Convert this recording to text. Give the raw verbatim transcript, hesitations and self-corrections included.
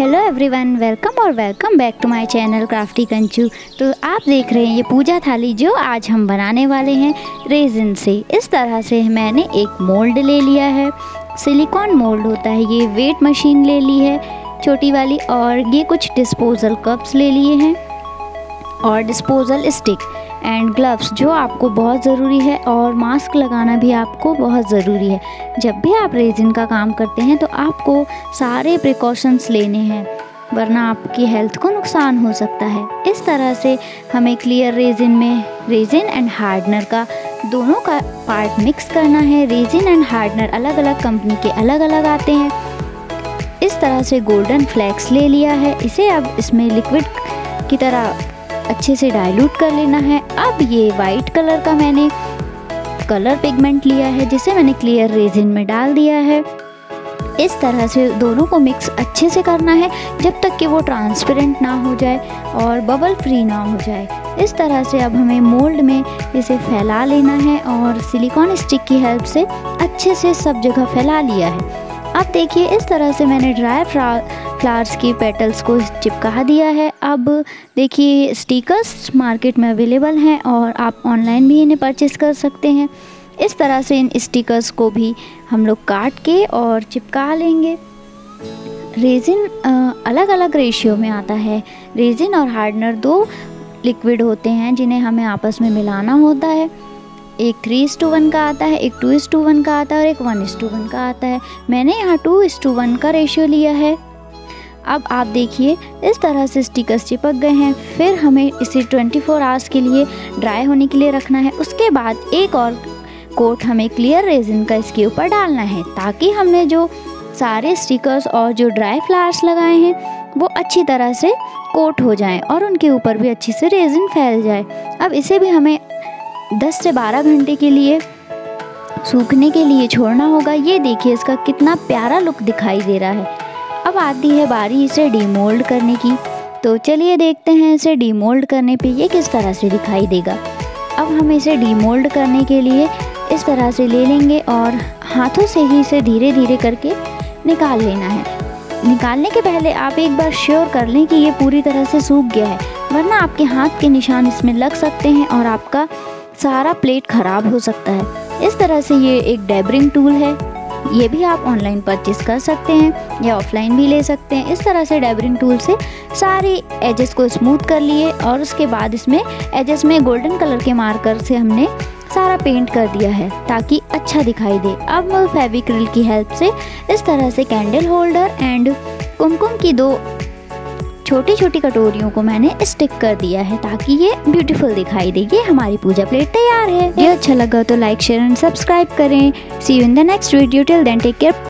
Hello everyone, welcome और welcome back to my channel crafty Kanchu. तो आप देख रहे हैं ये पूजा थाली जो आज हम बनाने वाले हैं रेजिन से। इस तरह से मैंने एक मोल्ड ले लिया है, सिलिकॉन मोल्ड होता है ये। वेट मशीन ले ली है छोटी वाली, और ये कुछ डिस्पोजल कप्स ले लिए हैं और डिस्पोजल स्टिक एंड ग्लव्स जो आपको बहुत ज़रूरी है, और मास्क लगाना भी आपको बहुत ज़रूरी है। जब भी आप रेजिन का काम करते हैं तो आपको सारे प्रिकॉशंस लेने हैं, वरना आपकी हेल्थ को नुकसान हो सकता है। इस तरह से हमें क्लियर रेजिन में रेजिन एंड हार्डनर का दोनों का पार्ट मिक्स करना है। रेजिन एंड हार्डनर अलग अलग कंपनी के अलग अलग आते हैं। इस तरह से गोल्डन फ्लैक्स ले लिया है, इसे अब इसमें लिक्विड की तरह अच्छे से डाइल्यूट कर लेना है। अब ये वाइट कलर का मैंने कलर पिगमेंट लिया है, जिसे मैंने क्लियर रेजिन में डाल दिया है। इस तरह से दोनों को मिक्स अच्छे से करना है, जब तक कि वो ट्रांसपेरेंट ना हो जाए और बबल फ्री ना हो जाए। इस तरह से अब हमें मोल्ड में इसे फैला लेना है, और सिलिकॉन स्टिक की हेल्प से अच्छे से सब जगह फैला लिया है। अब देखिए, इस तरह से मैंने ड्राई फ्लावर्स के पेटल्स को चिपका दिया है। अब देखिए, स्टिकर्स मार्केट में अवेलेबल हैं और आप ऑनलाइन भी इन्हें परचेस कर सकते हैं। इस तरह से इन स्टिकर्स को भी हम लोग काट के और चिपका लेंगे। रेजिन अलग अलग रेशियो में आता है। रेजिन और हार्डनर दो लिक्विड होते हैं जिन्हें हमें आपस में मिलाना होता है। एक थ्री इस टू वन का आता है, एक टू इस टू वन का आता है और एक वन इस टू वन का आता है। मैंने यहाँ टू इस टू वन का रेशियो लिया है। अब आप देखिए, इस तरह से स्टिकर्स चिपक गए हैं। फिर हमें इसे चौबीस आवर्स के लिए ड्राई होने के लिए रखना है। उसके बाद एक और कोट हमें क्लियर रेजिन का इसके ऊपर डालना है, ताकि हमने जो सारे स्टिकर्स और जो ड्राई फ्लावर्स लगाए हैं वो अच्छी तरह से कोट हो जाएँ और उनके ऊपर भी अच्छे से रेजिन फैल जाए। अब इसे भी हमें दस से बारह घंटे के लिए सूखने के लिए छोड़ना होगा। ये देखिए, इसका कितना प्यारा लुक दिखाई दे रहा है। अब आती है बारी इसे डीमोल्ड करने की, तो चलिए देखते हैं इसे डीमोल्ड करने पे ये किस तरह से दिखाई देगा। अब हम इसे डीमोल्ड करने के लिए इस तरह से ले लेंगे और हाथों से ही इसे धीरे धीरे करके निकाल लेना है। निकालने के पहले आप एक बार श्योर कर लें कि ये पूरी तरह से सूख गया है, वरना आपके हाथ के निशान इसमें लग सकते हैं और आपका सारा प्लेट ख़राब हो सकता है। इस तरह से ये एक डैबरिंग टूल है, ये भी आप ऑनलाइन परचेस कर सकते हैं या ऑफलाइन भी ले सकते हैं। इस तरह से डैबरिंग टूल से सारे एजेस को स्मूथ कर लिए, और उसके बाद इसमें एजेस में गोल्डन कलर के मार्कर से हमने सारा पेंट कर दिया है ताकि अच्छा दिखाई दे। अब फेविक्रिल की हेल्प से इस तरह से कैंडल होल्डर एंड कुमकुम की दो छोटी छोटी कटोरियों को मैंने स्टिक कर दिया है ताकि ये ब्यूटीफुल दिखाई दे। ये हमारी पूजा प्लेट तैयार है। ये अच्छा लगा तो लाइक शेयर एंड सब्सक्राइब करें। See you in the next video. Till then take care.